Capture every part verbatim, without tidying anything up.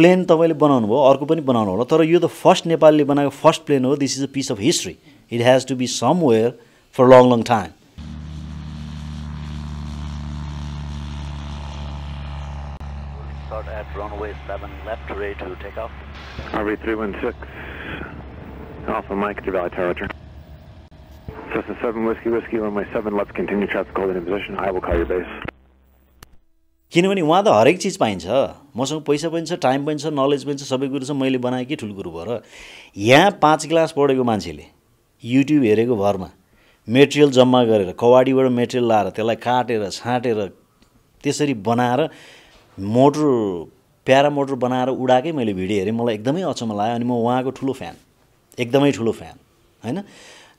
plane तपाईले बनाउनु भयो अर्को पनि बनाउनु होला तर यो त फर्स्ट नेपालले बनाएको फर्स्ट प्लेन हो this is a piece of history it has to be somewhere for long long time Start at runway seven left ready to take off R V three one six Alpha Mike to Valley Territory Cessna seven whiskey whiskey runway seven left continue traffic holding in position I will call your base किनभने वहाँ त हरेक चीज पाइन्छ मसँग पैसा पनि छ टाइम पनि छ नलेज पनि छ सबै कुरा छ मैले बनाए कि ठुल गुरु भर यहाँ पाँच क्लास पढेको मान्छेले युट्युब हेरेको भरमा मटेरियल जम्मा गरेर कवाडीबाट मटेरियल लाएर त्यसलाई काटेर छाटेर त्यसरी बनाएर मोटर प्यारा मोटर बनाएर उडाकै मैले भिडियो हेरे मलाई एकदमै अचम्म लाग्यो अनि म वहाँको ठुलो फ्यान एकदमै ठुलो फ्यान हैन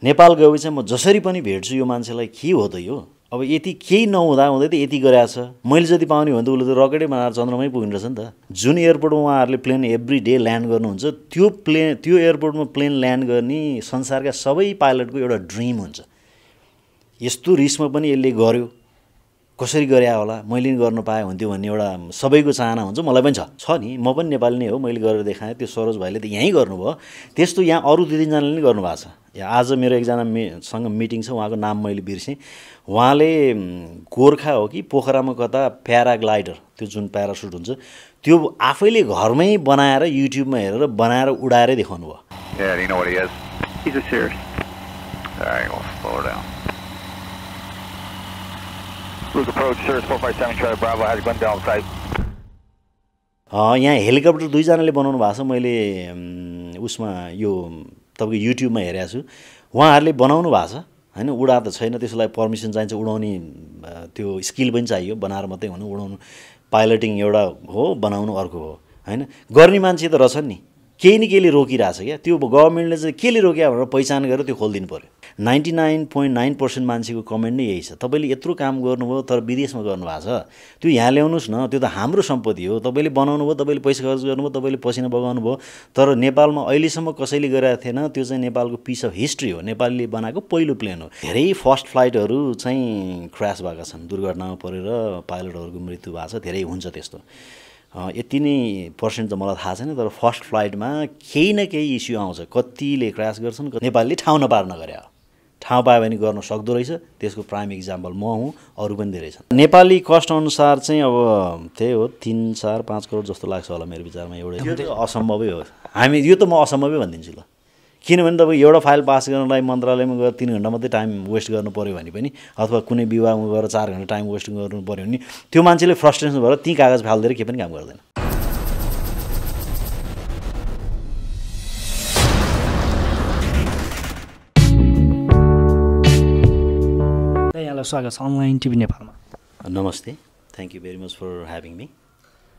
नेपाल गएपछि म जसरी पनि भेट्छु यो मान्छेलाई के हो त यो अब यति केही नहुँदा हुँदै त यति गरेछ मैले जति पाउने हो भने त उले त रकेटै बनाएर चन्द्रमै पुगिन रहेछ नि त जुन एयरपोर्टमा उहाँहरूले प्लेन एभ्री डे ल्यान्ड गर्नुहुन्छ त्यो प्लेन त्यो एयरपोर्टमा प्लेन ल्यान्ड गर्ने संसारका सबै पाइलटको एउटा ड्रीम हुन्छ यस्तो रिस्कमा पनि यसले गर्यो कसरी गरे होला मैले नि गर्न पाए हुन्थ्यो भन्ने एउटा सबैको चाहना हुन्छ मलाई पनि छ छ नि म पनि नेपाली नै हो मैले गरेर देखाएँ त्यो सरोज भाइले त यहीँ गर्नुभयो त्यस्तो यहाँ अरु दुई तीन जनाले नि गर्नुभएको छ आज मेरो एकजना सँग मिटिङ छ उहाँको नाम मैले बिर्सेँ उहाँले गोरखा हो कि पोखरामा कता प्याराग्लाइडर त्यो जुन प्याराशूट हुन्छ त्यो आफैले घरमै बनाएर युट्युबमा हेरेर बनाएर उडाएरै देखाउनु भयो Yeah, you know what he is. He's a serious. All right, we'll slow down. Route approach Cirrus four five seven Charlie Bravo has gone down site. अ यहाँ हेलिकप्टर दुई जनाले बनाउनु भएको छ मैले उसमा यो तपाईको युट्युबमा हेरेको छु उहाँहरूले बनाउनु भएको छ हैन उडा त छैन त्यसलाई परमिसन चाहिन्छ उडाउने त्यो स्किल पनि चाहियो बनाएर मात्रै हुनु उडाउनु पाइलटिङ एउटा हो बनाउनु अर्को हो हैन गर्ने मान्छे त रहछन् नि केही नि केले रोकिराछ के त्यो गभर्नमेन्टले चाहिँ केले रोक्या भनेर पहिचान गरेर त्यो खोल्दिनु पर्यो ninety nine point nine percent मान्छेको कमेन्ट नै यही छ तपाईले यत्रो काम गर्नुभयो तर विदेशमा गर्नुभएको छ त्यो यहाँ ल्याउनुस् न त्यो त हाम्रो सम्पत्ति हो तपाईले बनाउनु भयो तपाईले पैसा खर्च गर्नुभयो तपाईले पसिना बगाउनु भयो तर नेपालमा अहिले सम्म कसैले गरेको थिएन त्यो चाहिँ नेपालको पीस अफ हिस्ट्री हो नेपालले बनाएको पहिलो प्लेन हो धेरै फर्स्ट फ्लाइटहरु चाहिँ क्र्याश भएका छन् दुर्घटनामा परेर पाइलटहरुको मृत्यु भएको छ धेरै हुन्छ त्यस्तो यति नै पर्सेन्ट त मलाई थाहा छैन तर फर्स्ट फ्लाइटमा केही न केही इस्यु आउँछ कतिले क्र्याश गर्छन् नेपालले ठाउँ नपार्न गरे ठाउँ पाए पनि गर्न सक्दो रहेछ त्यसको प्राइम एक्जाम्पल म हुँ अरू पनि धेरै छन् नेपाली कस्ट अनुसार चाहिँ अब त्यही हो तीन चार पाँच करोड जस्तो लाग्छ होला मेरो विचारमा एउटा यो त असम्भवै हो हामी यो त म असम्भवै भन्दिन्छु ल किनभने तपाईँ एउटा फाइल पास गर्नलाई मन्त्रालयमा गएर तीन घण्टा मात्रै टाइम वेस्ट गर्नु पर्यो भने पनि अथवा कुनै विवाहमा गएर चार घण्टा टाइम वेस्ट गर्नु पर्यो भने त्यो मान्छेले फ्रस्ट्रेसन भएर ती कागज फाल्दै के पनि काम गर्दैन यहाँलाई स्वागत छ अनलाइन टिभी नेपालमा नमस्ते thank you very much for having me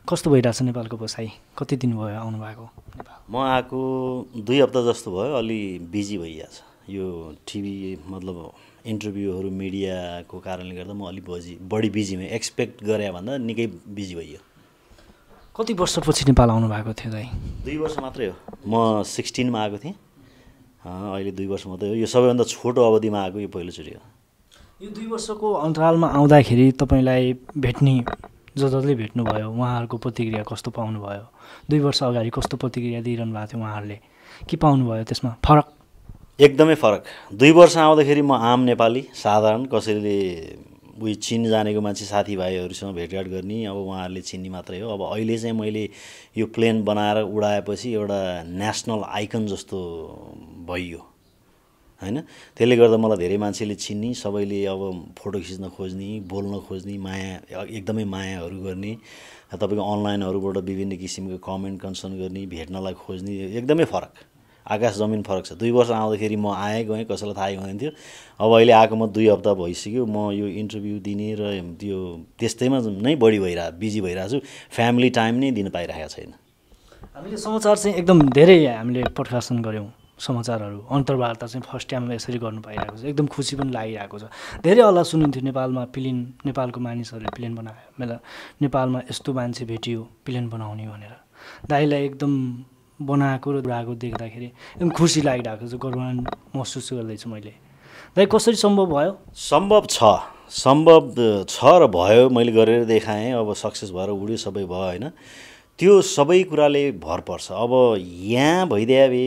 कस्तो भइराछ नेपालको बसाई कति दिन भयो आउनु भएको नेपाल म आको दुई हप्ता जस्तो भयो अलि बिजी भइयाछ यो टिभी मतलब इन्टरभ्युहरु मिडियाको कारणले गर्दा म अलि बजी बढी बिजी भए एक्सपेक्ट गरे भन्दा निकै बिजी भयो कति वर्षपछि नेपाल आउनु भएको थियो दाइ दुई वर्ष मात्रै हो म सोह्र मा आएको थिए अहिले दुई वर्ष मात्रै हो यो सबैभन्दा छोटो अवधिमा आएको यो पहिलो चोटी हो यो दुई वर्षको अन्तरालमा आउँदाखेरि तपाईलाई भेट्ने जो जसले भेट्नु भयो उहाँहरुको प्रतिक्रिया कस्तो पाउनु भयो दुई वर्ष अगाडि कस्तो प्रतिक्रिया दिइरहनु भएको थियो उहाँहरुले के पाउनु भयो त्यसमा फरक एकदमै फरक दुई वर्ष आउँदाखेरि म आम नेपाली साधारण कसैले उही चीन जानेको मान्छे साथीभाइहरुसँग भेटघाट गर्ने अब उहाँहरुले चिन्ने मात्रै हो अब अहिले चाहिँ मैले यो प्लेन बनाएर उडाएपछि एउटा नेशनल आइकन जस्तो भयो हैन त्यसले गर्दा मलाई धेरै मान्छेले चिन्नी सबैले अब फोटो खिच्न खोज्नी बोल्न खोज्नी माया एकदमै मायाहरु गर्ने तपाईको अनलाइनहरुबाट विभिन्न किसिमको कमेन्ट कन्सर्न गर्ने भेट्नलाई खोज्नी एकदमै फरक आकाश जमिन फरक छ दुई वर्ष आउँदाखेरि म आए गए कसैलाई थाहै हुँदैन थियो अब अहिले आएको म दुई हप्ता भइसक्यो म यो इन्टरभ्यु दिने र त्यो त्यस्तैमा नै बढी भइरा बिजी भइरा छु फ्यामिली टाइम नै दिन पाइराखेको छैन हामीले समाचार चाहिँ एकदम धेरै हामीले प्रकाशन गर्यौं समाचारहरु अन्तर्वार्ता चाहिँ फर्स्ट टाइम यसरी गर्न पाइराको छ एकदम खुसी पनि लागिरहेको छ धेरै हल्ला सुनिन्थ्यो नेपालमा प्लेन नेपालको मानिसहरुले प्लेन बनायो मेला नेपालमा यस्तो मान्छे भेटियो प्लेन बनाउने भनेर दाइलाई एकदम बनाएको र उडाएको देख्दाखेरि एकदम खुसी लागिरहेको छ गर्वान महसुस गर्दै छु मैले दाइ कसरी सम्भव भयो सम्भव छ सम्भव छ र भयो मैले गरेर देखाएँ अब सक्सेस भएर उड्यो सबै भयो हैन त्यो सबै कुराले भर पर्छ अब यहाँ भइदिया बे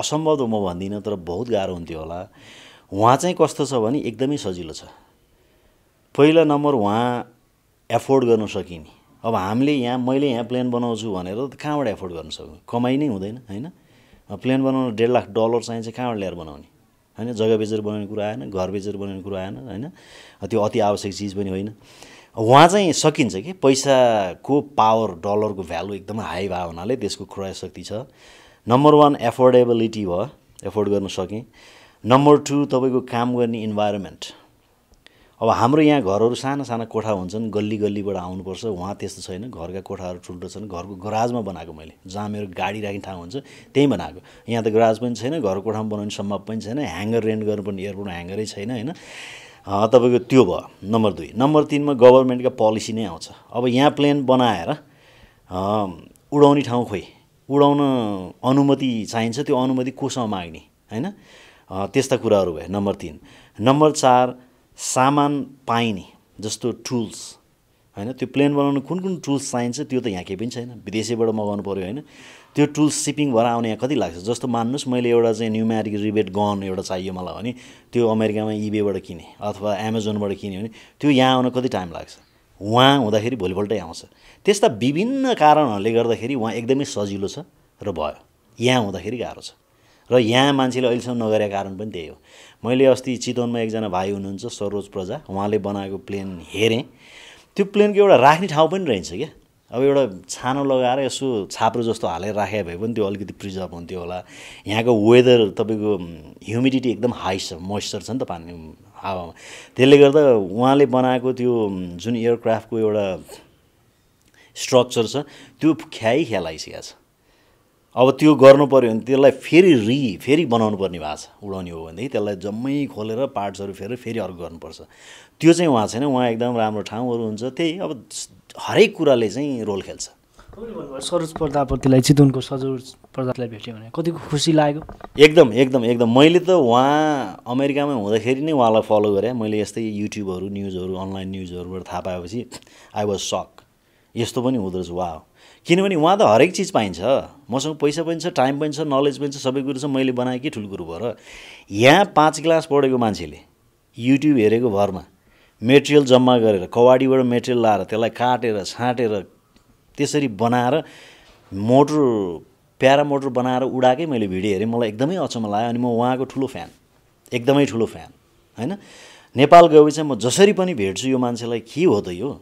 असम्भव हो म भन्दिन तर बहुत गाह्रो हुन्थ्यो होला वहाँ चाहिँ कस्तो छ भने एकदमै सजिलो छ पहिलो नम्बर वहाँ एफोर्ड गर्न सकिनी अब हामीले यहाँ मैले यहाँ प्लेन बनाउँछु भनेर कहाँबाट एफोर्ड गर्न सकौं कमाइ नै हुँदैन हैन प्लेन बनाउन डेढ लाख डलर चाहिन्छ कहाँबाट ल्याएर बनाउने हैन जग्गा बेचेर बनाउने कुरा आएन घर बेचेर बनाउने कुरा आएन हैन त्यो अति आवश्यक चीज पनि होइन वहाँ चाहिँ सकिन्छ के पैसाको पावर डलरको भ्यालु एकदम हाई भा हुनाले त्यसको क्रय शक्ति छ नम्बर एक अफोर्डेबिलिटी भ एफोर्ड गर्न सके नम्बर दुई तपाईको काम गर्ने इन्भाइरोमेन्ट अब हाम्रो यहाँ घरहरु साना साना कोठा हुन्छन् गल्ली गल्लीबाट आउनु पर्छ वहाँ त्यस्तो छैन घरका कोठाहरु ठुल्ठुलो छन् घरको गराजमा बनाएको मैले जहाँ मेरो गाडी राख्ने ठाउँ हुन्छ त्यही बनाएको यहाँ त गराज पनि छैन घरको कोठामा बनाउन सम्भव पनि छैन ह्याङ्गर रेन्ट गर्न पनि एयरपोर्टमा ह्याङ्गरै छैन हैन अ तपाईको त्यो भ नम्बर दुई नम्बर तीन मा गभर्नमेन्ट का पोलिसी नै आउँछ अब यहाँ प्लेन बनाएर उडाउने ठाउँ खोइ उडाउन अनुमति चाहिन्छ त्यो अनुमति कोसँग माग्ने हैन त्यस्ता कुराहरु भए नम्बर तीन नम्बर चार सामान पाइने जस्तो टूल्स हैन त्यो प्लेन बनाउन कुन कुन टूल्स चाहिन्छ त्यो त यहाँ के पनि छैन विदेशबाट मगाउनु पर्यो हैन त्यो टूल्स शिपिङ भएर आउने यहाँ कति लाग्छ जस्तो मान्नुस् मैले एउटा चाहिँ न्यूमेरिक रिबेट गन एउटा चाहियो मलाई भने त्यो अमेरिकामा इबेबाट किने अथवा अमेजनबाट किने भने त्यो यहाँ आउन कति टाइम लाग्छ वहाँ हुँदाखेरि भोलिपल्टै आउँछ त्यस्ता विभिन्न कारणहरूले गर्दाखेरि वहाँ एकदमै सजिलो छ र भयो यहाँ हुँदाखेरि गाह्रो छ र यहाँ मान्छेले अहिलेसम्म नगरेको कारण पनि त्यही हो मैले अस्ति चितवनमा एकजना भाइ हुनुहुन्छ सरोज प्रजा उहाँले बनाएको प्लेन हेरे त्यो प्लेनको एउटा राख्ने ठाउँ पनि रहन्छ के अब एउटा छानो लगाएर यसो छाप्रो जस्तो हालेर राखे भए पनि त्यो अलिकति प्रिजर्भ हुन्थ्यो होला यहाँको वेदर तपाईको ह्युमिडिटी एकदम हाई छ मोइस्चर छ नि त पानी हावामा त्यसले गर्दा उहाँले बनाएको त्यो जुन एयरक्राफ्टको एउटा स्ट्रक्चर छ त्यो ख्याई ख्यालाइसकेको छ अब त्यो गर्नु पर्यो भने त्यसलाई फेरि रि फेरि बनाउनु पर्ने भाछ उडाउने हो भने त्यसलाई जम्मै खोलेर पार्ट्सहरु फेरि फेरि अर्को गर्नु पर्छ त्यो चाहिँ वहाँ छैन वहाँ एकदम राम्रो ठाउँहरु हुन्छ त्यही अब हरेक कुराले चाहिँ रोल खेल्छ सरोज प्रजापतिलाई चितवनको सरोज प्रजापतिलाई भेट्यो भने कतिको खुसी लाग्यो एकदम एकदम एकदम मैले त वहाँ अमेरिकामा हुँदाखेरि नै उहाँलाई फलो गरे मैले यस्तै युट्युबहरु न्यूजहरु अनलाइन न्यूजहरुबाट थाहा पाएपछि आई वाज शक यस्तो पनि हुँदो रहेछ वाओ किनभने वहाँ त हरेक चीज पाइन्छ मसँग पैसा पनि छ टाइम पनि छ नलेज पनि छ सबै कुरा छ मैले बनाए के ठुल कुरो भएर यहाँ पाँच क्लास पढेको मान्छेले युट्युब हेरेको भरमा मेटेरियल जम्मा गरेर कवाडीबाट मेटेरियल लाएर त्यसलाई काटेर छाटेर त्यसरी बनाएर मोटर प्यारा मोटर बनाएर उडाकै मैले भिडियो हेरे मलाई एकदमै अचम्म लाग्यो अनि म उहाँको ठुलो फ्यान एकदमै ठुलो फ्यान हैन नेपाल गएपछि म जसरी पनि भेट्छु यो मान्छेलाई के हो त यो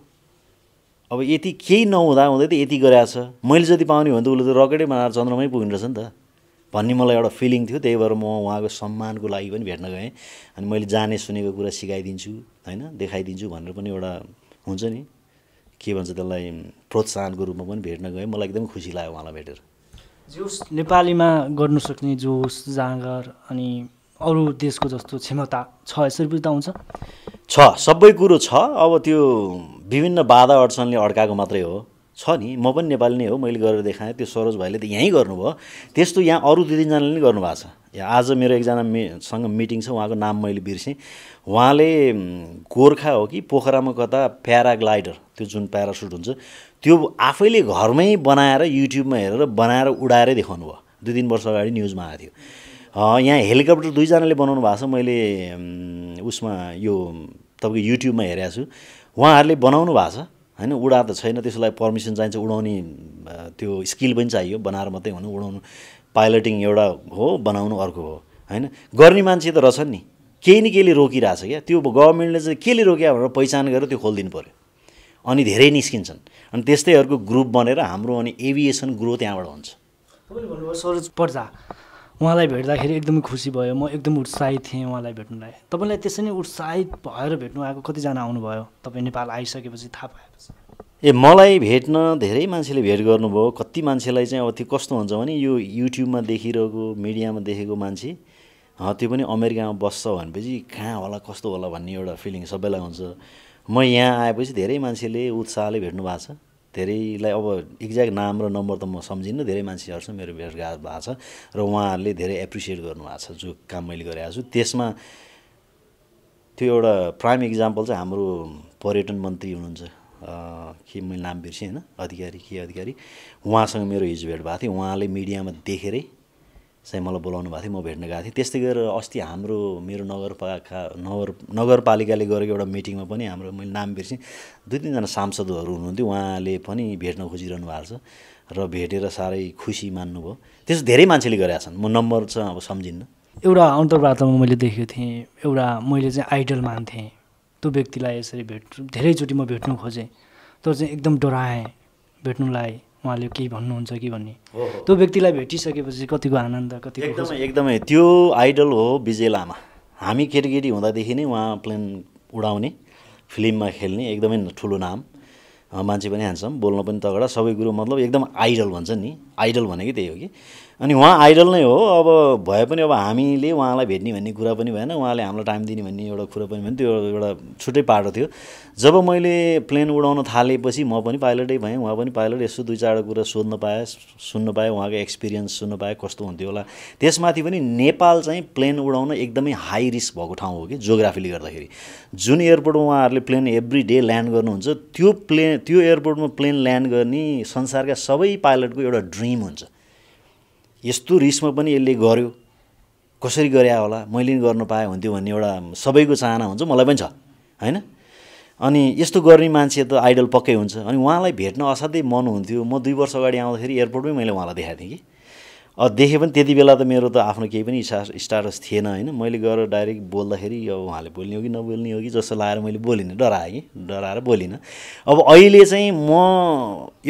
अब यति केही नहुँदा हुँदै त यति गरेछ मैले जति पाउने हो भने त उले त रकेटै बनाएर चन्द्रमै पुग्न रहेछ नि त भन्ने मलाई एउटा फिलिङ थियो त्यही भएर म उहाँको सम्मानको लागि पनि भेट्न गएँ अनि मैले जाने सुनेको कुरा सिकाइदिन्छु हैन देखाइदिन्छु भनेर पनि एउटा हुन्छ नि के भन्छ त्यसलाई प्रोत्साहनको रूपमा पनि भेट्न गएँ मलाई एकदम खुसी लाग्यो उहाँलाई भेटेर जोस नेपालीमा गर्न सक्ने जोस जाँगर अनि अरु देशको जस्तो क्षमता छ यसरी पनि त हुन्छ छ सबै कुरो छ अब त्यो विभिन्न बाधा अडचनले अड्काएको मात्रै हो छ नि म पनि नेपाली नै हो मैले गरेर देखाएँ त्यो सरोज भाइले त यहीँ गर्नुभयो त्यस्तो यहाँ अरु दुई तीन जनाले नि गर्नुभएको छ आज मेरो एकजना सँग मिटिङ छ उहाँको नाम मैले बिर्सेँ उहाँले गोरखा हो कि पोखरामा कता प्याराग्लाइडर त्यो जुन प्यारासुट हुन्छ त्यो आफैले घरमै बनाएर युट्युबमा हेरेर बनाएर उडाएरै देखाउनु भयो दुई तीन वर्ष अगाडि न्यूजमा आएको थियो यहाँ हेलिकप्टर दुई जनाले बनाउनु भएको छ मैले उसमा यो तपाईको युट्युबमा हेरेको छु उहाँहरूले बनाउनु भएको छ हैन उडा त छैन त्यसलाई परमिसन चाहिन्छ उडाउने त्यो स्किल पनि चाहियो बनाएर मात्रै हुनु उडाउनु पाइलटिङ एउटा हो बनाउनु अर्को हो हैन गर्ने मान्छे त रहछन् नि केही न केहीले रोकिराछ के त्यो गभर्नमेन्टले चाहिँ केले रोक्या भनेर पहिचान गरेर त्यो खोल्दिन पर्यो अनि धेरै निस्किन्छन् अनि त्यस्तै अर्को ग्रुप बनेर हाम्रो अनि एभिएसन ग्रोथ यहाँबाट हुन्छ तपाईले भन्नुभयो सरोज प्रजा उहाँलाई भेट्दाखेरि एकदमै खुसी भयो म एकदम उत्साहित थिएँ उहाँलाई भेट्नुलाई तपाईलाई त्यसै नै उत्साहित भएर भेट्नु आएको कतिजना आउनुभयो तपाईँ नेपाल आइसकेपछि थाहा पाएपछि ए मलाई भेट्न धेरै मान्छेले भेट गर्नुभयो कति मान्छेलाई चाहिँ अब त्यो कस्तो हुन्छ भने यो युट्युबमा देखिरहेको मिडियामा देखेको मान्छे त्यो पनि अमेरिकामा बस्छ भनेपछि कहाँ होला कस्तो होला भन्ने एउटा फिलिङ सबैलाई हुन्छ म यहाँ आएपछि धेरै मान्छेले उत्साहले भेट्नु भएको छ धेरैलाई अब एक्ज्याक्ट नाम र नम्बर त म सम्झिन्न धेरै मान्छेहरुसँग मेरो भेटघाट भएको छ र उहाँहरूले धेरै एप्रिसिएट गर्नुभएको छ जो काम मैले गरेको छु त्यसमा त्यो एउटा प्राइम एक्जाम्पल चाहिँ हाम्रो पर्यटन मन्त्री हुनुहुन्छ के म नाम बिर्से हैन अधिकारी के अधिकारी उहाँसँग मेरो हिजो भेट भएको थियो उहाँले मिडियामा देखेरै चाहिँ मलाई बोलाउनु भएको थियो म भेट्न गएको थिएँ त्यस्तै गरेर अस्ति हाम्रो मेरो नगरपालिका नगर नगरपालिकाले गरेको एउटा मिटिङमा पनि हाम्रो मैले नाम बिर्से दुई तीन जना सांसदहरू हुनुहुन्थ्यो उहाँले पनि भेट्न खोजिरहनु भएको छ र भेटेर सारै खुसी मान्नुभयो त्यस धेरै मान्छेले गरेछन् म नम्बर चाहिँ अब सम्झिन्न एउटा अन्तर्वार्तामा मैले देखेको थिएँ एउटा मैले चाहिँ आइडल मान्थेँ त्यो व्यक्तिलाई यसरी भेट धेरैचोटी म भेट्न खोजेँ तर चाहिँ एकदम डराएँ भेट्नुलाई उहाँले के भन्नुहुन्छ कि भन्ने त्यो व्यक्तिलाई भेटिसकेपछि कतिको आनन्द कतिको एकदमै एकदमै त्यो आइडल हो विजय लामा हामी केटीकेटी हुँदादेखि नै उहाँ प्लेन उडाउने फिल्ममा खेल्ने एकदमै ठुलो नाम मान्छे पनि ह्यान्डसम बोल्न पनि तगडा सबै कुरो मतलब एकदम आइडल भन्छ नि आइडल भनेकै त्यही हो कि अनि उहाँ आइडल नै हो अब भए पनि अब हामीले उहाँलाई भेट्ने भन्ने कुरा पनि भएन उहाँले हामीलाई टाइम दिने भन्ने एउटा कुरा पनि भएन त्यो एउटा छुट्टै पाटो थियो जब मैले प्लेन उडाउन थालेपछि म पनि पाइलटै भएँ उहाँ पनि पाइलट यसो दुई चारवटा कुरा सोध्न पाएँ सुन्न पाएँ उहाँको एक्सपिरियन्स सुन्न पाएँ कस्तो हुन्थ्यो होला त्यसमाथि पनि नेपाल चाहिँ प्लेन उडाउन एकदमै हाई रिस्क भएको ठाउँ हो कि जियोग्राफीले गर्दाखेरि जुन एयरपोर्टमा उहाँहरूले प्लेन एभ्री डे ल्यान्ड गर्नुहुन्छ त्यो प्लेन त्यो एयरपोर्टमा प्लेन ल्यान्ड गर्ने संसारका सबै पाइलटको एउटा ड्रिम हुन्छ यस्तो रिसमा पनि यसले गर्यो कसरी गरे होला मैले गर्न पाए हुन्थ्यो भन्ने एउटा सबैको चाहना हुन्छ मलाई पनि छ हैन अनि यस्तो गर्ने मान्छे त आइडल पक्कै हुन्छ अनि उहाँलाई भेट्न असाध्यै मन हुन्थ्यो म दुई वर्ष अगाडि आउँदाखेरि एयरपोर्टमै मैले उहाँलाई देखाएको थिएँ कि अब देखे पनि त्यति बेला त मेरो त आफ्नो केही पनि स्टाटस थिएन हैन मैले गएर डाइरेक्ट बोल्दाखेरि अब उहाँले बोल्ने हो कि नबोल्ने हो कि जस्तो लागेर मैले बोलिनँ डराएँ कि डराएर बोलिनँ अब अहिले चाहिँ म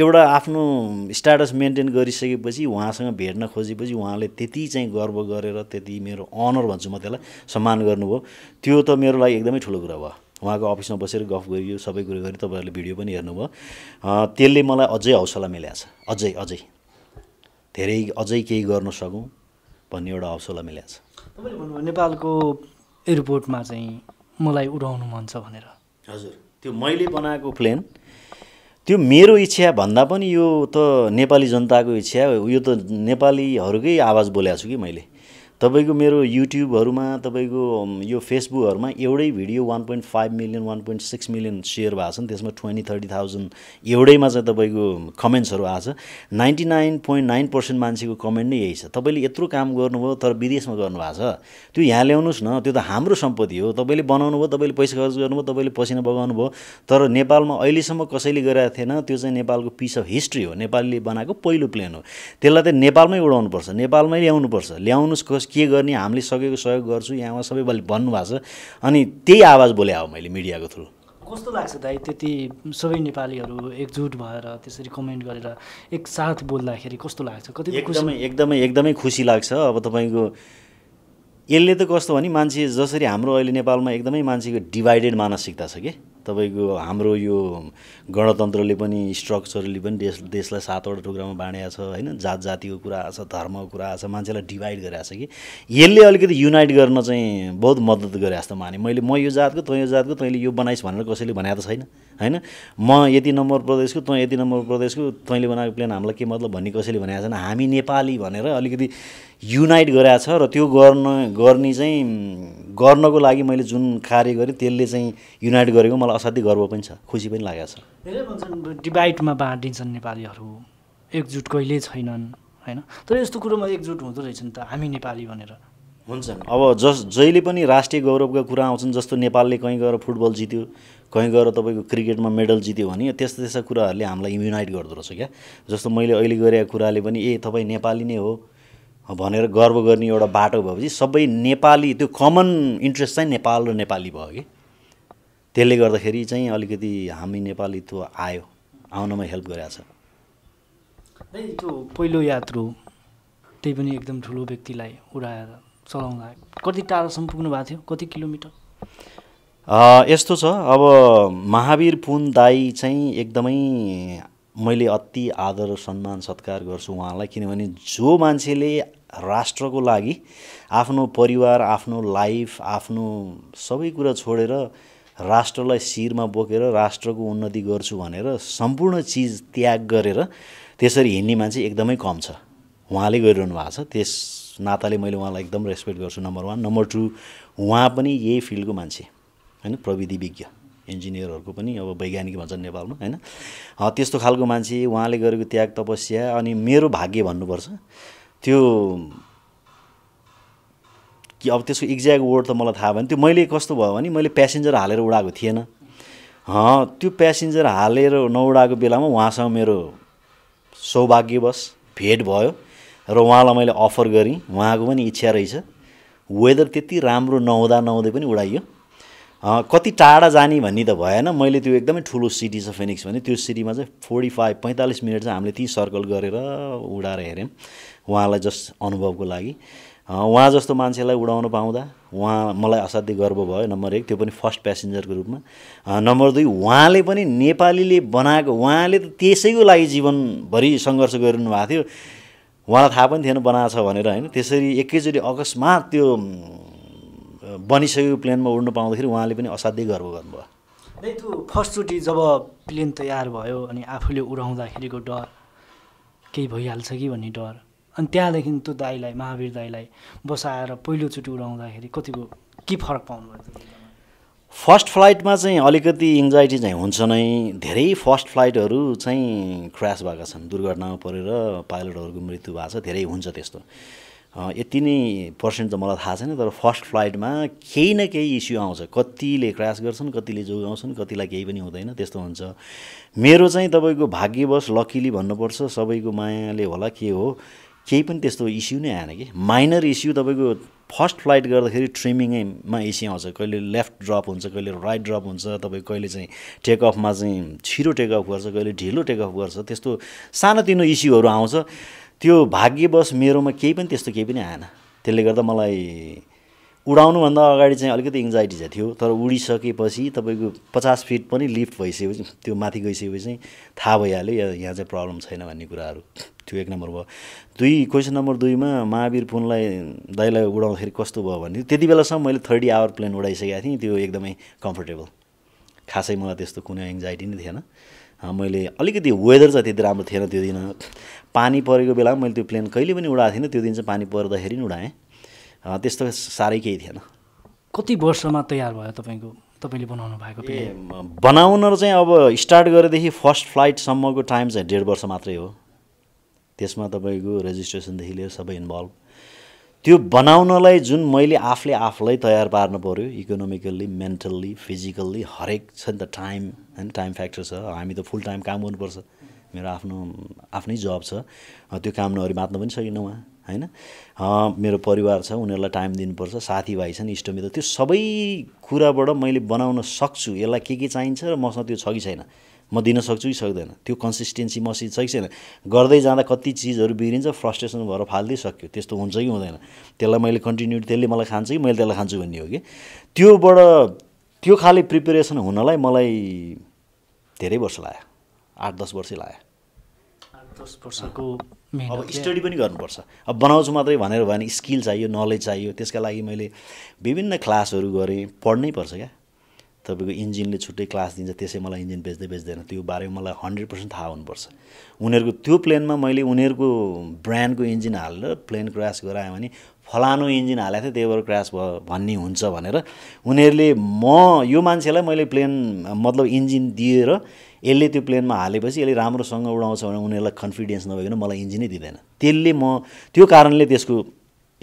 एउटा आफ्नो स्टाटस मेन्टेन गरिसकेपछि उहाँसँग भेट्न खोजेपछि उहाँले त्यति चाहिँ गर्व गरेर त्यति मेरो अनर भन्छु म त्यसलाई सम्मान गर्नुभयो त्यो त मेरो लागि एकदमै ठुलो कुरा भयो उहाँको अफिसमा बसेर गफ गरियो सबै कुरा गरी तपाईँहरूले भिडियो पनि हेर्नुभयो त्यसले मलाई अझै हौसला मिलाएको छ अझै अझै धेरै अझै केही गर्न सकौँ भन्ने एउटा हौसला मिलेको छ तपाईले भन्नुभयो नेपालको एयरपोर्टमा चाहिँ मलाई उडाउनु मन छ भनेर हजुर त्यो मैले बनाएको प्लेन त्यो मेरो इच्छा भन्दा पनि यो त नेपाली जनताको इच्छा यो त नेपालीहरुकै आवाज बोलेको छु कि मैले तपाईको मेरो युट्युबहरुमा तपाईको यो फेसबुकहरुमा एउटै video one point five million one point six million share भएको छ त्यसमा twenty thirty thousand एउटैमा चाहिँ तपाईको कमेन्ट्सहरु आछ ninety-nine point nine percent मान्छेको कमेन्ट नै यही छ तपाईले यत्रो काम गर्नुभयो तर विदेशमा गर्नुभएको छ त्यो यहाँ ल्याउनुस् न त्यो त हाम्रो सम्पत्ति हो तपाईले बनाउनु भयो तपाईले पैसा खर्च गर्नुभयो तपाईले पसिना बगाउनु भयो तर नेपालमा अहिलेसम्म कसैले गरेको थिएन त्यो चाहिँ नेपालको पीस अफ हिस्ट्री हो नेपालले बनाएको पहिलो प्लेन हो त्यसलाई त नेपालमै उडाउनु पर्छ नेपालमै ल्याउनु पर्छ ल्याउनुस् के गर्ने हामीले सकेको सहयोग गर्छु यहाँ सबैले भन्नु भएको छ अनि त्यही आवाज बोले हो मैले मिडियाको थ्रु कस्तो लाग्छ दाइ त्यति सबै नेपालीहरू एकजुट भएर त्यसरी कमेन्ट गरेर एकसाथ बोल्दाखेरि कस्तो लाग्छ कति एकदमै एकदमै एकदमै खुसी लाग्छ अब तपाईको यसले त कस्तो भने मान्छे जसरी हाम्रो अहिले नेपालमा एकदमै मान्छेको डिवाइडेड मानसिकता छ के तपाईको हाम्रो यो गणतन्त्रले पनि स्ट्रक्चरली पनि देश देशलाई सातवटा टुक्रामा बाँडेको छ हैन जात जातिको कुरा आछ धर्मको कुरा आछ मान्छेलाई डिवाइड गरेछ कि यसले अलिकति युनाइट गर्न चाहिँ बहुत मद्दत गरे जस्तो माने मैले म यो जातको तँ यो जातको तैँले यो बनाइस् भनेर कसैले भनेको त छैन हैन म यति नम्बर प्रदेशको तँ यति नम्बर प्रदेशको तैँले बनाएको प्लेन हामीलाई के मतलब भन्ने कसैले भनेको छैन हामी नेपाली भनेर अलिकति युनाइट गरेछ छ र त्यो गर्न गर्ने चाहिँ गर्नको लागि मैले जुन कार्य गरेँ त्यसले चाहिँ युनाइट गरेको मलाई असाध्यै गर्व पनि छ खुसी पनि लागेको छ धेरै भन्छन् डिभाइडमा बाँडिन्छन् नेपालीहरू एकजुट कहिले छैनन् हैन तर यस्तो कुरोमा एकजुट हुँदो रहेछन् त हामी नेपाली भनेर हुन्छन् अब जस जहिले पनि राष्ट्रिय गौरवका कुरा आउँछन् जस्तो नेपालले कहीँ गएर फुटबल जित्यो कहीँ गएर तपाईँको क्रिकेटमा मेडल जित्यो भने त्यस्ता त्यस्ता कुराहरूले हामीलाई युनाइट गर्दो रहेछ क्या जस्तो मैले अहिले गरेको कुराले पनि ए तपाईँ नेपाली नै हो भनेर गर्व गर्ने एउटा बाटो भएपछि सबै नेपाली त्यो कमन इन्ट्रेस्ट चाहिँ नेपाल र नेपाली भयो कि त्यसले गर्दाखेरि चाहिँ अलिकति हामी नेपाली त्यो आयो आउनमा हेल्प गरेछ त्यो पहिलो यात्रु त्यही पनि एकदम ठुलो व्यक्तिलाई उडाएर चलाउँदा कति टाढासम्म पुग्नु भएको थियो कति किलोमिटर यस्तो छ अब महावीर पुन दाई चाहिँ एकदमै मैले अति आदर सम्मान सत्कार गर्छु उहाँलाई किनभने जो मान्छेले राष्ट्रको लागि आफ्नो परिवार आफ्नो लाइफ आफ्नो सबै कुरा छोडेर राष्ट्रलाई शिरमा बोकेर राष्ट्रको उन्नति गर्छु भनेर सम्पूर्ण चीज त्याग गरेर त्यसरी हिँड्ने मान्छे एकदमै कम छ उहाँले गरिरहनु भएको छ त्यस नाताले मैले उहाँलाई एकदम रेस्पेक्ट गर्छु नम्बर वान नम्बर टू उहाँ पनि यही फिल्डको मान्छे हैन प्रविधि विज्ञ इन्जिनियरहरुको पनि अब वैज्ञानिक भन्छन् नेपालमा हैन त्यस्तो खालको मान्छे उहाँले गरेको त्याग तपस्या अनि मेरो भाग्य भन्नु पर्छ त्यो कि अब त्यसको एक्ज्याक्ट वर्ड त मलाई थाहा भएन त्यो मैले कस्तो भयो भने मैले प्यासेन्जर हालेर उडाएको थिएन हां त्यो प्यासेन्जर हालेर नउडाएको बेलामा उहाँसँग मेरो सौभाग्यवश भेट भयो र उहाँलाई मैले अफर गरी उहाँको पनि इच्छा रहेछ वेदर त्यति राम्रो नहुँदा नहुँदै पनि उडाइयो कति टाढा जानी भन्ने त भएन मैले त्यो एकदमै ठूलो सिटी छ फेनिक्स भने त्यो सिटीमा चाहिँ पैंतालीस मिनेट चाहिँ हामीले त्यही सर्कल गरेर उडाएर हेर्यौं उहाँलाई जस्ट अनुभवको लागि उहाँ जस्तो मान्छेलाई उडाउन पाउँदा उहाँ मलाई असाध्यै गर्व भयो नम्बर एक त्यो पनि फर्स्ट प्यासेन्जरको रूपमा नम्बर दुई उहाँले पनि नेपालीले बनाएको उहाँले त त्यसैको लागि जीवन भरि संघर्ष गरिरहनु भएको थियो उहाँलाई थाहा पनि थिएन बनाछ भनेर हैन त्यसरी एकैचोटी अकस्मात त्यो बनिसकेको प्लेनमा उड्न पाउँदाखेरि उहाँले पनि असाध्यै गर्व गर्नुभयो। अनि त्यो फर्स्टचोटी जब प्लेन तयार भयो अनि आफूले उडाउँदाखेरिको डर केही भइहाल्छ कि भन्ने डर अनि त्यहाँदेखि त्यो दाइलाई महावीर दाइलाई बसाएर पहिलो चोटी उडाउँदाखेरि कतिको के फरक पाउनु भयो? फर्स्ट फ्लाइटमा चाहिँ अलिकति एंजाइटी चाहिँ हुन्छ नै धेरै फर्स्ट फ्लाइटहरु चाहिँ क्र्याश भएका छन् दुर्घटनामा परेर पाइलटहरुको मृत्यु भएको छ धेरै हुन्छ त्यस्तो यति नै पर्सेन्ट त मलाई थाहा छैन तर फर्स्ट फ्लाइटमा केही न केही इस्यु आउँछ कतिले क्र्याश गर्छन् कतिले जोगाउँछन् कतिलाई केही पनि हुँदैन त्यस्तो हुन्छ मेरो चाहिँ तपाईको भाग्यवश लकीली भन्नुपर्छ सबैको मायाले होला के हो केही पनि त्यस्तो इस्यु नै आएन के माइनर इस्यु तपाईको फर्स्ट फ्लाइट गर्दाखेरि ट्रिमिङमा इस्यु आउँछ कहिले लेफ्ट ड्रप हुन्छ कहिले राइट ड्रप हुन्छ तपाई कहिले चाहिँ टेक अफमा चाहिँ छिटो टेक अफ गर्छ कहिले ढिलो टेक अफ गर्छ त्यस्तो सानोतिनो इस्युहरु आउँछ त्यो भाग्यवश मेरोमा केही पनि त्यस्तो केही पनि आएन त्यसले गर्दा मलाई उडाउनु भन्दा अगाडि चाहिँ अलिकति एंजाइटी चाहिँ थियो तर उडिसकेपछि तपाईको पचास फिट पनि लिफ्ट भइसकेपछि त्यो माथि गइसकेपछि चाहिँ थाहा भइहाल्यो यहाँ चाहिँ प्रब्लम छैन भन्ने कुराहरु त्यो एक नम्बर भयो दुई क्वेशन नम्बर दुई मा महावीर पुनलाई दाइलाई उडाउँदाखेरि कस्तो भयो भन्ने त्यति बेलासम्म मैले तीस आवर प्लेन उडाइसकेको थिए त्यो एकदमै कम्फर्टेबल खासै मलाई त्यस्तो कुनै एंजाइटी नै थिएन मैले अलिकति वेदर चाहिँ त्यति राम्रो थिएन त्यो दिन पानी परेको बेला मैले त्यो प्लेन कहिले पनि उडाएको थिएन त्यो दिन चाहिँ पानी पर्दाखेरि नि उडाए त्यस्तो सारै केही थिएन। कति वर्षमा तयार भयो तपाईको तपाईले बनाउनु भएको प्लेन? बनाउन चाहिँ अब स्टार्ट गरेदेखि फर्स्ट फ्लाइट सम्मको टाइम चाहिँ डेढ़ वर्ष मात्रै हो त्यसमा तपाईको रेजिस्ट्रेशन देखि लिएर सबै इन्भल्भ त्यो बनाउनलाई जुन मैले आफूले आफूलाई तयार पार्नु पर्यो इकोनोमिकली मेन्टली फिजिकली हरेक छ नि त टाइम हैन टाइम फ्याक्टर छ हामी त फुल टाइम काम गर्नु पर्छ मेरो आफ्नो आफ्नै जॉब छ त्यो काम नगरी मात्न पनि सकिन उहाँ हैन मेरो परिवार छ उनीहरुलाई टाइम दिनु पर्छ साथीभाइ छन् इष्टमित्र त्यो सबै कुराबाट मैले बनाउन सक्छु यसलाई के के चाहिन्छ र मसँग त्यो छ कि छैन म दिन सक्छु कि सक्दैन त्यो कन्सिस्टेन्सी मसी छ कि छैन गर्दै जाँदा कति चीजहरु बिग्रिन्छ फ्रस्ट्रेसन भएर फाल्दै सक्यो त्यस्तो हुन्छ कि हुँदैन त्यसलाई मैले कन्टिन्युटी त्यसले मलाई खान्छ कि मैले त्यसलाई खान्छु भन्ने हो के त्योबाट त्यो खाली प्रिपरेसन हुनलाई मलाई धेरै वर्ष लाग्यो आठ दस वर्ष लाग्यो आठ दस वर्षको मेहनत अब स्टडी पनि गर्नुपर्छ अब बनाउँछु मात्रै भनेर भने स्किल चाहियो नलेज चाहियो त्यसका लागि मैले विभिन्न क्लासहरु गरे पढ्नै पर्छ के तपाईको इन्जिनले छुट्टै क्लास दिन्छ त्यसै मलाई इन्जिन बेच्दै बेच्दैन त्यो बारेमा मलाई सय प्रतिशत थाहा हुनुपर्छ उनीहरुको त्यो प्लेनमा मैले उनीहरुको ब्रान्डको इन्जिन हालेर प्लेन क्र्याश गराए भने फलानो इन्जिन हालेथे त्यही भएर क्र्याश भयो भन्ने हुन्छ भनेर उनीहरुले म यो मान्छेलाई मैले प्लेन मतलब इन्जिन दिएर यसले त्यो प्लेनमा हालेपछि यसले राम्रोसँग उडाउँछ भने उनीहरुलाई कन्फिडेन्स नभएन मलाई इन्जिनै दिदैन त्यसले म त्यो कारणले त्यसको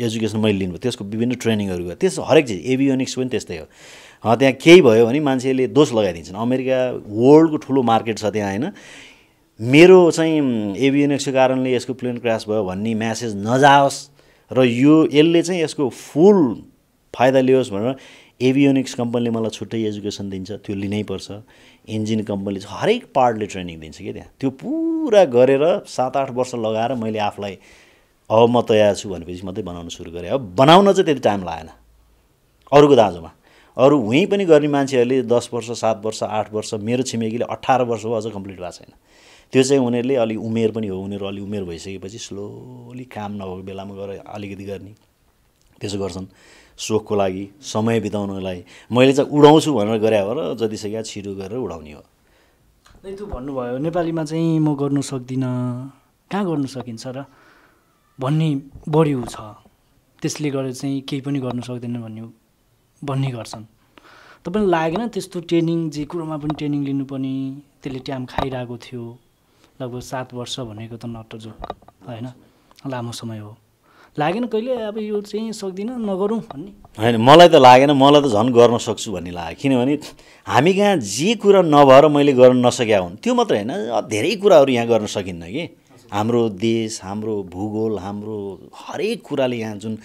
एजुकेसन मैले लिनु त्यसको विभिन्न ट्रेनिङहरु गरे त्यस हरेक चीज एभियोनिक्स पनि त्यस्तै हो अ त्यहाँ केही भयो भने मान्छेले दोष लगाइदिन्छन् अमेरिका वर्ल्डको ठूलो मार्केट छ त्यहाँ हैन मेरो चाहिँ एभियोनिक्सको कारणले यसको प्लेन क्र्याश भयो भन्ने मेसेज नजाओस् र यो यसले चाहिँ यसको फुल फाइदा लियोस् भनेर एभियोनिक्स कम्पनीले मलाई छुट्टै एजुकेसन दिन्छ त्यो लिनै पर्छ इन्जिन कम्पनीले हरेक पार्टले ट्रेनिङ दिन्छ के त्यहाँ त्यो पूरा गरेर सात आठ वर्ष लगाएर मैले आफुलाई अब म तयार छु भनेपछि मात्रै बनाउन सुरु गरे अब बनाउन चाहिँ त्यति टाइम लागेन अरुको दाजुमा अरु हुई पनि गर्ने मान्छेहरुले दस वर्ष सात वर्ष आठ वर्ष मेरो छिमेकीले अठार वर्ष हो अझ कम्प्लिट भएको छैन त्यो चाहिँ उनीहरुले अलि उमेर पनि हो उनीहरु अलि उमेर भइसकेपछि स्लोली काम नभएको बेलामा गएर अलिकति गर्ने त्यसो गर्छन् शोखको लागि समय बिताउनलाई मैले चाहिँ उडाउँछु भनेर गरे हो र जति सके छिटो गरेर उडाउने हो। अनि त्यो भन्नु भयो नेपालीमा चाहिँ म गर्न सक्दिन कहाँ गर्न सकिन्छ र भन्ने बढी छ त्यसले गर्दा चाहिँ केही पनि गर्न सक्दैन भन्ने भन्ने गर्छन् तपाईलाई लागेन त्यस्तो ट्रेनिङ जे कुरामा पनि ट्रेनिङ लिनु पनि त्यसले टाइम खाइराको थियो लगभग सात वर्ष भनेको त नटजो हैन लामो समय हो लागेन कहिले अब यो चाहिँ सक्दिन नगरौं भन्ने हैन मलाई त लागेन मलाई त झन गर्न सक्छु भन्ने लाग्यो किनभने हामी कहाँ जे कुरा नभएर मैले गर्न नसक्या हुँ त्यो मात्र हैन धेरै कुराहरु यहाँ गर्न सकिन्न के हाम्रो देश हाम्रो भूगोल हाम्रो हरेक कुराले यहाँ जुन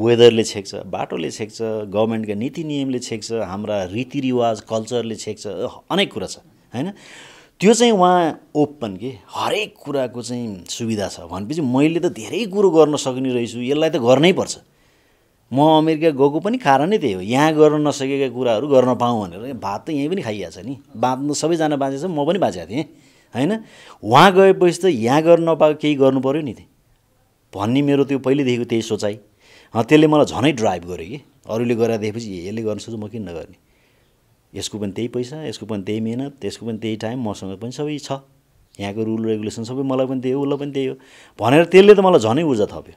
वेदरले छेक्छ बाटोले छेक्छ गभर्नमेन्टका नीति नियमले छेक्छ हाम्रा रीतिरिवाज कल्चरले छेक्छ अनेक कुरा छ हैन त्यो चाहिँ वहाँ ओपन के हरेक कुराको चाहिँ सुविधा छ भनेपछि मैले त धेरै कुरा गर्न सक्ने रहिछु यसलाई त गर्नै पर्छ म अमेरिका गएको पनि कारणै त्यही हो यहाँ गर्न नसकेका कुराहरू गर्न पाऊँ भनेर भात त यही पनि खाइया छ नि बाँच्न सबैजना बाँचेछ म पनि बाँचेको थिएँ हैन वहाँ गएपछि त यहाँ गर्न नपाएको केही गर्नु पर्यो नि त भन्ने मेरो त्यो पहिलेदेखिको त्यही सोचाइ अ त्यसले मलाई झनै ड्राइभ गरे के अरूले गरा देखेपछि यसले गर्न सक्छु म किन नगर्ने यसको पनि त्यही पैसा यसको पनि त्यही मेहनत त्यसको पनि त्यही टाइम मसँग पनि सबै छ यहाँको रुल रेगुलेसन सबै मलाई पनि त्यही हो उलाई पनि त्यही हो भनेर त्यसले त मलाई झनै ऊर्जा थप्यो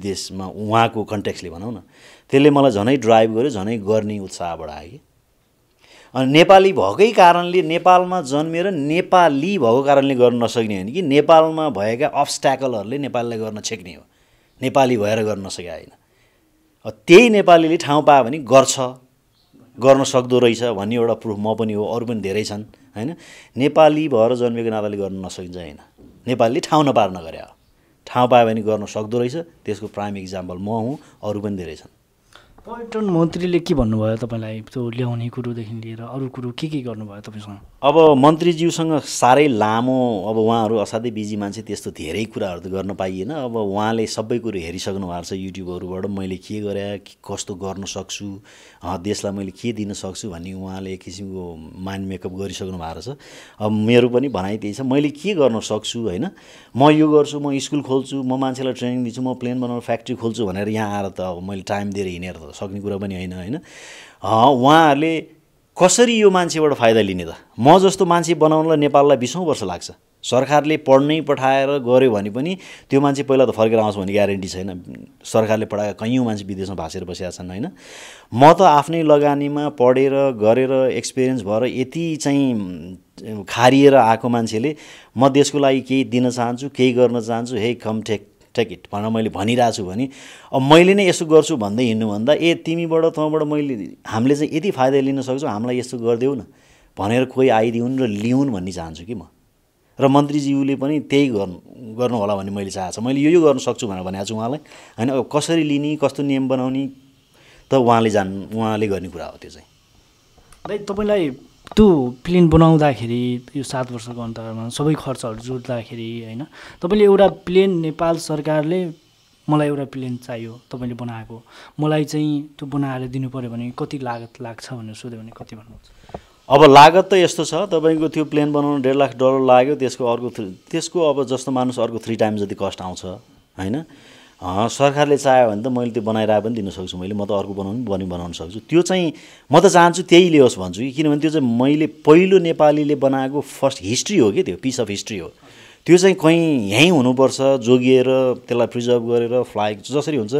विदेशमा उहाँको कन्टेक्स्टले भनौँ न त्यसले मलाई झनै ड्राइभ गर्यो झनै गर्ने उत्साह बढायो के अनि नेपाली भएकै कारणले नेपालमा जन्मेर नेपाली भएको कारणले गर्न नसक्ने हैन कि नेपालमा भएका अब्स्ट्याकलहरुले नेपाललाई गर्न छेक्ने हो नेपाली भएर गर्न नसके हैन अ त्यही नेपालीले ठाउँ पाए भने गर्छ गर्न सक्दो रहेछ भन्ने एउटा प्रुफ म पनि हो अरु पनि धेरै छन् हैन नेपाली भएर जन्मेको नाताले गर्न नसकिन्छ हैन नेपालीले ठाउँ नपार्न गरे हो ठाउँ पाए भने गर्न सक्दो रहेछ त्यसको प्राइम एक्जाम्पल म हुँ अरु पनि धेरै छन् पर्यटन मन्त्रीले के भन्नुभयो तपाईलाई त्यो ल्याउने कुरो देखि लिएर अरु कुरो के के गर्नुभयो तपाईसँग अब मन्त्रीज्यूसँग सारै लामो अब उहाँहरु असाध्यै बिजी मान्छे त्यस्तो धेरै कुराहरु त गर्न पाइएन अब उहाँले सबै कुरा हेरिसक्नु भएको छ युट्युबहरुबाट मैले के गरे कस्तो गर्न सक्छु देशलाई मैले के दिन सक्छु भन्ने उहाँले एक किसिमको माइन्ड मेकअप गरिसक्नु भएको छ अब मेरो पनि भनाइ त्यही छ मैले के गर्न सक्छु हैन म यो गर्छु म स्कुल खोल्छु म मान्छेलाई ट्रेनिङ दिन्छु म प्लेन बनाउने फ्याक्ट्री खोल्छु भनेर यहाँ आएर त अब मैले टाइम दिएर हिनेर त सक्ने कुरा पनि हैन हैन उहाँहरुले कसरी यो मान्छेबाट फाइदा लिने त म जस्तो मान्छे बनाउनलाई नेपाललाई बीस वर्ष लाग्छ सरकारले पढ्नै पठाएर गर्यो भने पनि त्यो मान्छे पहिला त फर्केर आउँछ भन्ने ग्यारेन्टी छैन सरकारले पढाएका कैयौं मान्छे विदेशमा भासेर बसेका छन् हैन म त आफ्नै लगानीमा पढेर गरेर एक्सपिरियन्स भएर यति चाहिँ खारिएर आएको मान्छेले म देशको लागि केही दिन चाहन्छु केही गर्न चाहन्छु हे कम टेक टेक इट भनेर मैले भनिरा छु भने अब मैले नै यसो गर्छु भन्दै हिन्नु भन्दा ए तिमीबाट तँबाट मैले हामीले चाहिँ यति फाइदा लिन सक्छौ हामीलाई यस्तो गर्देऊ न भनेर कोही आइदिउन् र लिउन् भन्ने चाहन्छु कि म र मन्त्रीज्यूले पनि त्यही गर्नु गर्नु होला भन्ने मैले चाहेछ मैले यो यो गर्न सक्छु भनेर भनेको छु उहाँलाई हैन अब कसरी लिने कस्तो नियम बनाउने त उहाँले जान् उहाँले गर्ने कुरा हो त्यो चाहिँ दाइ तपाईलाई त्यो प्लेन बनाउँदाखेरि यो सात वर्षको अन्तरमा सबै खर्चहरु जोड्दाखेरि हैन तपाईले एउटा प्लेन नेपाल सरकारले मलाई एउटा प्लेन चाहियो तपाईले बनाएको मलाई चाहिँ त्यो बनाएर दिनु पर्यो भने कति लागत लाग्छ भनेर सोध्यो भने कति भन्नुहुन्छ अब लागत त यस्तो छ तपाईको त्यो प्लेन बनाउन डेढ़ लाख डलर लाग्यो त्यसको अर्को त्यसको अब जस्तो मानुस अर्को थ्री टाइम जति कस्ट आउँछ हैन सरकारले चाह्यो भने त मैले त्यो बनाइरा पनि दिन सक्छु मैले म त अर्को बनाउनु पनि बनाउन सक्छु त्यो चाहिँ म त चाहन्छु त्यही ल्याओस् भन्छु किनभने त्यो चाहिँ मैले पहिलो नेपालीले बनाएको फर्स्ट हिस्ट्री हो के त्यो पीस अफ हिस्ट्री हो त्यो चाहिँ कहीं यही हुनुपर्छ जोगिएर त्यसलाई प्रिजर्भ गरेर फ्लाइ जसरी हुन्छ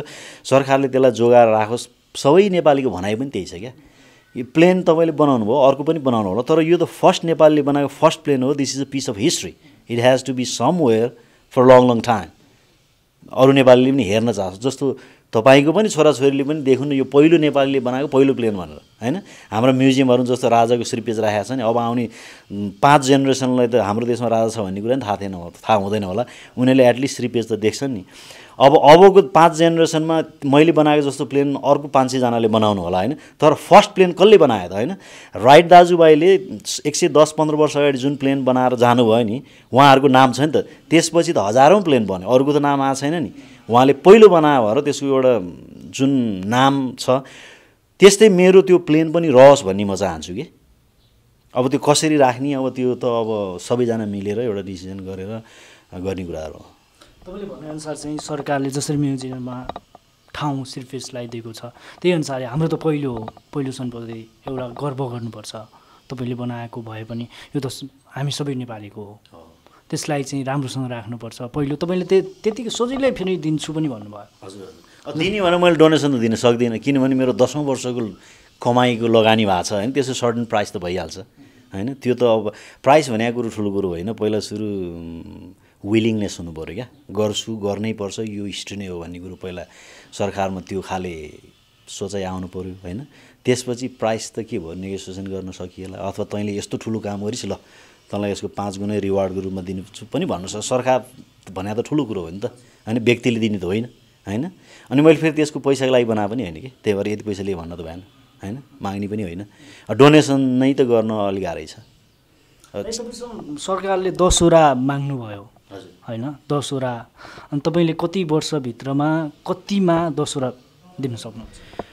सरकारले त्यसलाई जोगाएर राखोस् सबै नेपालीको भनाइ पनि त्यही छ के यो प्लेन तपाईले बनाउनु भयो अर्को पनि बनाउनु होला तर यो त फर्स्ट नेपालीले बनाएको फर्स्ट प्लेन हो this is a piece of history it has to be somewhere for long long time अरु नेपालीले पनि हेर्न चाहन्छ जस्तो तपाईको पनि छोराछोरीले पनि देख्नु यो पहिलो नेपालीले बनाएको पहिलो प्लेन भनेर हैन हाम्रो म्युजियमहरु जस्तो राजाको श्रीपेज राखेका छन् अब आउने पाँच जेनेरेसनलाई त हाम्रो देशमा राजा छ भन्ने कुरा नि थाहा थिएन थाहा हुँदैन होला उनीले एटलिस्ट श्रीपेज त देख्छन् नि अब अबको पाँच जेनेरेसनमा मैले बनाएको जस्तो प्लेन अर्को पाँच सय जनाले बनाउनु होला हैन तर फर्स्ट प्लेन कसले बनायो त हैन राइट दाजुभाइले एक सय दस पन्ध्र वर्ष अगाडि जुन प्लेन बनाएर जानु भयो नि उहाँहरुको नाम छ नि त त्यसपछि त हजारौं प्लेन बन्यो अरूको त नाम आ छैन नि उहाँले पहिलो बनायो भएर त्यसको एउटा जुन नाम छ त्यस्तै मेरो त्यो प्लेन पनि रहस भन्ने म चाहन्छु के अब त्यो कसरी राख्ने अब त्यो त अब सबैजना मिलेर एउटा डिसिजन गरेर गर्ने कुराहरु हो तपाईले भने अनुसार चाहिँ सरकारले जसरी म्युजियममा ठाउँ सिर्फेसलाई दिएको छ त्यही अनुसार हाम्रो त पहिलो हो पहिलो सम्पत्ति एउटा गर्व गर्नुपर्छ तपाईले बनाएको भए पनि यो त हामी सबै नेपालीको हो त्यसलाई चाहिँ राम्रोसँग राख्नुपर्छ पहिलो तपाईले त्यतिकै सजिलै फेरि दिन्छु पनि भन्नुभयो हजुर दिने भने मैले डोनेसन त दिन सक्दिन किनभने मेरो दशौं वर्षको कमाईको लगानी भएको छ हैन त्यसको सर्टेन प्राइस त भइहाल्छ हैन त्यो त अब प्राइस भनेको कुरा ठूलो कुरा होइन पहिला सुरु willingness हुनु पर्यो क्या गर्छु गर्नै पर्छ यो हिस्ट्री नै हो भन्ने कुरा पहिला सरकारमा त्यो खाले सोचाइ आउनु पर्यो हैन त्यसपछि प्राइस त के भन्ने नेगोसिएसन गर्न सकिएला अथवा तैले यस्तो ठूलो काम गरिस ल तँलाई यसको पाँच गुणै रिवार्डको रुपमा दिन्छु पनि भन्नु छ सरकार भन्या त ठूलो कुरा हो नि त हैन व्यक्तिले दिने त होइन हैन अनि मैले फेरि त्यसको पैसाको लागि बना पनि हैन के त्यही भएर यति पैसा लिए भन्न त भएन हैन माग्नी पनि हैन डोनेसन नै त गर्न अलि गाह्रै छ सरकारले दसवटा माग्नु भयो हजुर हैन दसवटा अनि तपाईले कति वर्ष भित्रमा कतिमा दसवटा दिन सक्नुहुन्छ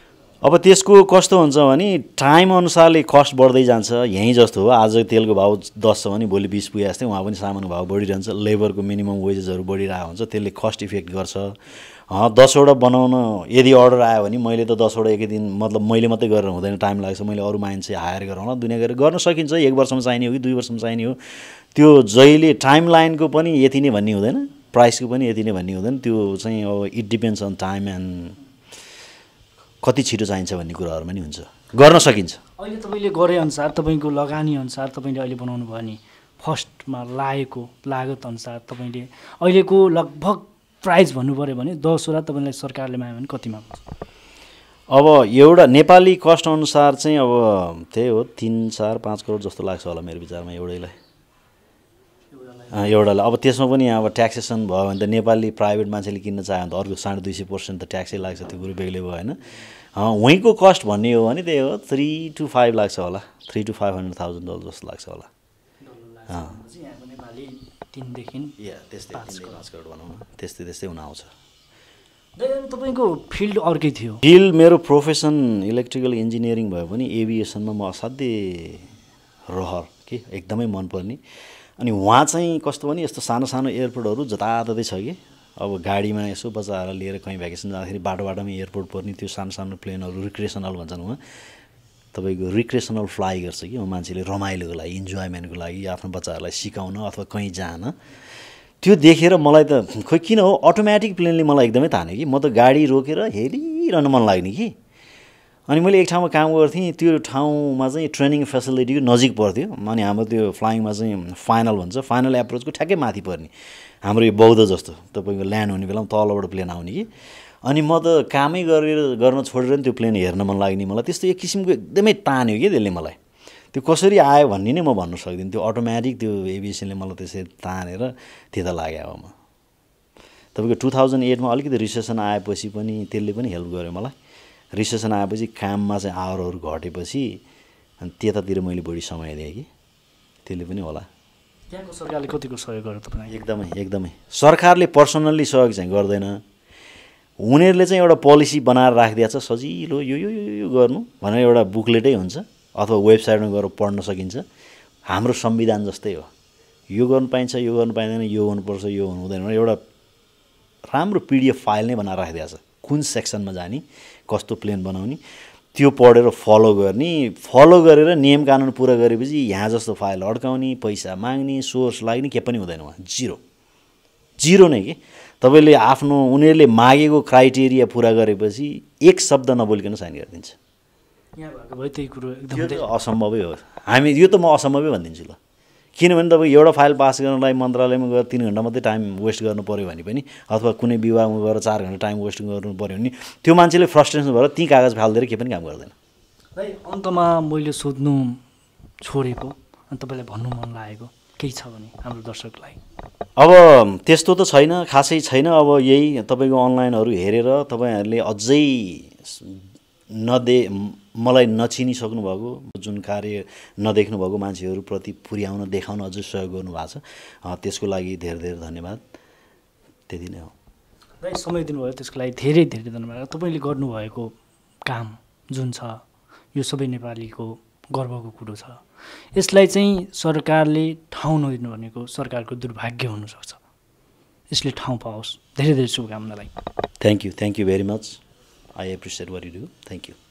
अब त्यसको कस्तो हुन्छ भने टाइम अनुसारले कस्ट बढ्दै जान्छ यही जस्तो हो आज तेलको भाउ दस छ भने भोलि बीस पुगे जस्तै वहाँ पनि सामानको भाउ बढिरहन्छ लेबरको मिनिमम वेजेसहरु बढिरा हुन्छ त्यसले कस्ट इफेक्ट गर्छ अ दस वटा बनाउन यदि अर्डर आयो भने मैले त दस वटा एकै दिन मतलब मैले मात्रै गरेर हुँदैन टाइम लाग्छ मैले अरु मान्छे हायर गरौँला दुनिया गरेर गर्न सकिन्छ एक वर्षमा चाहिने हो कि दुई वर्षमा चाहिने हो त्यो जहिले टाइम लाइनको पनि यति नै भन्ने हुँदैन प्राइसको पनि यति नै भन्ने हुँदैन त्यो चाहिँ अब it depends on time and कति छिटो चाहिन्छ भन्ने कुराहरुमा नि हुन्छ गर्न सकिन्छ अहिले तपाईले गरे अनुसार तपाईको लगानी अनुसार तपाईले अहिले बनाउनु भयो नि फर्स्टमा लागेको लागत अनुसार तपाईले अहिलेको लगभग प्राइस भन्नु पर्यो भने दसवटा तपाईलाई सरकारले माग्यो भने कतिमा पर्छ अब एउटा नेपाली कस्ट अनुसार चाहिँ अब त्यही हो तीन चार पाँच करोड जस्तो लाग्छ होला मेरो विचारमा एउटालाई एउटालाई अब त्यसमा पनि अब ट्याक्सेसन भयो भने त नेपाली प्राइभेट मान्छेले किन्न चाहे भने त अर्को दुई सय पचास प्रतिशत त ट्याक्सै लाग्छ त्यो गुरु बेगले भयो हैन वहीको कस्ट भन्ने हो भने त्यही हो थ्री टु फाइभ लाग्छ होला three to five hundred thousand dollar जस्तो लाग्छ होला अँ यहाँको नेपाली तीन देखिन या त्यस्तै पाँच करोड बनाउन त्यस्तै त्यस्तै हुन आउँछ तपाईको फिल्ड अर्कै थियो फिल्ड मेरो प्रोफेसन इलेक्ट्रिकल इन्जिनियरिङ भए पनि एभिएसनमा म असाध्यै रहर के एकदमै मन पर्ने अनि वहाँ चाहिँ कस्तो भने यस्तो सानो सानो एयरपोर्टहरु जताततै छ के अब गाडीमा यसो बच्चाहरु लिएर कहीं भ्याकेसन जाँदाखेरि बाटोबाटोमा एयरपोर्ट पर्ने त्यो सानो सानो प्लेनहरु रिक्रिएसनल भन्छन् वहाँ तपाईको रिक्रिएसनल फ्लाइ गर्छ कि मान्छेले रमाइलोको लागि इन्जॉयमेन्टको लागि आफ्नो बच्चाहरूलाई सिकाउन अथवा कहीं जान त्यो देखेर मलाई त खोइ किन हो अटोमेटिक प्लेनले मलाई एकदमै ताने कि म त गाडी रोकेर हेरिरहन मन लाग्ने कि अनि मैले एक ठाउँमा काम गर्थे त्यो ठाउँमा चाहिँ ट्रेनिङ फ्यासिलिटी नजिक पर्थ्यो अनि हाम्रो त्यो फ्लाइङमा चाहिँ फाइनल भन्छ फाइनल एप्रोचको ठ्याक्कै माथि पर्ने हाम्रो यो बौद्ध जस्तो तपाईको ल्यान्ड हुने बेलामा तलबाट प्लेन आउने कि अनि म त कामै गरेर गर्न छोडेर नि त्यो प्लेन हेर्न मन लाग्ने मलाई त्यस्तो एक किसिमको एकदमै तान्यो के त्यसले मलाई त्यो कसरी आयो भन्ने नै म भन्न सक्दिन त्यो अटोमेटिक त्यो एभिएसनले मलाई त्यसरी तानेर त्यता लाग्यो म तपाईको दुई हजार आठ मा अलिकति रिसेसन आएपछि पनि त्यसले पनि हेल्प गर्यो मलाई रिसेसन आएपछि काममा चाहिँ आवरहरु घटेपछि अनि त्यतातिर मैले बढी समय दिए कि त्यसले पनि होला त्यहाँको सरकारले कतिको सहयोग गर्यो तपाईलाई एकदमै एकदमै सरकारले पर्सनली सहयोग चाहिँ गर्दैन उनीहरुले चाहिँ एउटा पोलिसी बनाएर राखिदिया छ सजिलो यो यो यो गर्नु भनेर एउटा बुकलेटै हुन्छ अथवा वेबसाइटमा गएर पढ्न सकिन्छ हाम्रो संविधान जस्तै हो यो गर्न पाइन्छ यो गर्न पाइदैन यो हुनुपर्छ यो हुँदैन एउटा राम्रो पीडीएफ फाइल नै बनाएर राखिदिया छ कुन सेक्सनमा जाने कस्तो प्लान बनाउने त्यो पढेर फलो गर्ने फलो गरेर नियम कानुन पूरा गरेपछि यहाँ जस्तो फाइल अड्काउने पैसा माग्ने सोर्स लाग्ने के पनि हुँदैन वहाँ जिरो जिरो नै के तपाईले आफ्नो उनीहरुले मागेको क्राइटेरिया पूरा गरेपछि एक शब्द नबोलिकन साइन गरिदिन्छ यहाँ भएको भए त्यही कुरा एकदमै असम्भवै हो हामी यो त म असम्भवै भन्दिन्छु ल किनभने तपाईं एउटा फाइल पास गर्नलाई मन्त्रालयमा गएर तीन घण्टा मात्रै टाइम वेस्ट गर्नु पर्यो भने पनि अथवा कुनै विभागमा गएर चार घण्टा टाइम वेस्ट गर्नु पर्यो भने त्यो मान्छेले फ्रस्ट्रेसन भएर ती कागज फाल्दै के पनि काम गर्दैन भाइ अन्तमा मैले सोध्नु छोडेको अनि तपाईलाई भन्नु मन लागेको के छ भने हाम्रो दर्शकलाई अब त्यस्तो त छैन खासै छैन अब यही तपाईको अनलाइनहरु हेरेर तपाईहरुले अझै नदे मलाई नचिनी सक्नु भएको जुन कार्य नदेख्नु भएको मान्छेहरु प्रति पुर्याउन देखाउन अझै सहयोग गर्नु भएको छ त्यसको लागि धेरै धेरै धन्यवाद त्यति नै हो र समय दिनुभयो त्यसको लागि धेरै धेरै धन्यवाद तपाईले गर्नु भएको काम जुन छ यो सबै नेपालीको गर्वको कुरो छ यसलाई चाहिँ सरकारले ठाउँ नदिनु भनेको सरकारको दुर्भाग्य हुन सक्छ यसले ठाउँ पाओस् धेरै धेरै शुभकामनालाई thank you thank you very much I appreciate what you do thank you